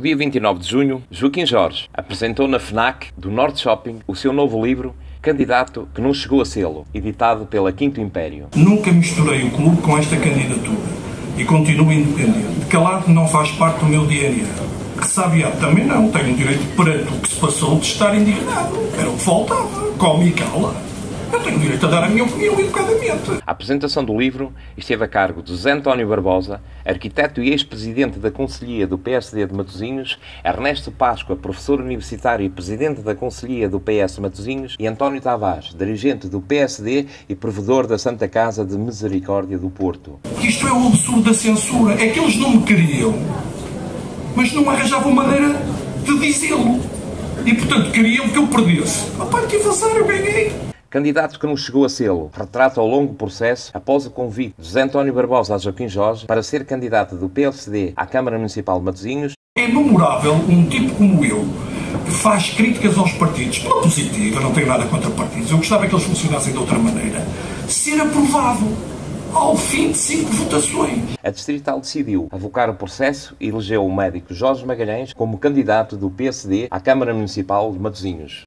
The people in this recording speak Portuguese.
No dia 29 de junho, Joaquim Jorge apresentou na FNAC do Norte Shopping o seu novo livro Candidato que não chegou a sê-lo, editado pela Quinto Império. Nunca misturei o clube com esta candidatura e continuo independente. Calar não faz parte do meu DNA. Ressabiado também não. Tenho o direito, perante o que se passou, de estar indignado. Era o que faltava. Come e cala. Eu tenho o direito a dar a minha opinião educadamente. A apresentação do livro esteve a cargo de José António Barbosa, arquiteto e ex-presidente da Conselhia do PSD de Matosinhos, Ernesto Páscoa, professor universitário e presidente da Conselhia do PS de Matosinhos, e António Tavares, dirigente do PSD e provedor da Santa Casa de Misericórdia do Porto. Isto é o absurdo da censura. É que eles não me queriam, mas não arranjavam maneira de dizê-lo. E, portanto, queriam que eu perdesse. Rapaz, que avançar, eu ganhei. Candidato que não chegou a sê-lo retrata o longo processo após o convite de José António Barbosa a Joaquim Jorge para ser candidato do PSD à Câmara Municipal de Matosinhos. É memorável um tipo como eu que faz críticas aos partidos pela positiva, não tenho nada contra partidos, eu gostava que eles funcionassem de outra maneira, ser aprovado ao fim de 5 votações. A distrital decidiu avocar o processo e elegeu o médico Jorge Magalhães como candidato do PSD à Câmara Municipal de Matosinhos.